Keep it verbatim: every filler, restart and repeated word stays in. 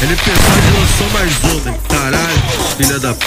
Ele pegou e lançou mais uma, caralho, filha da p.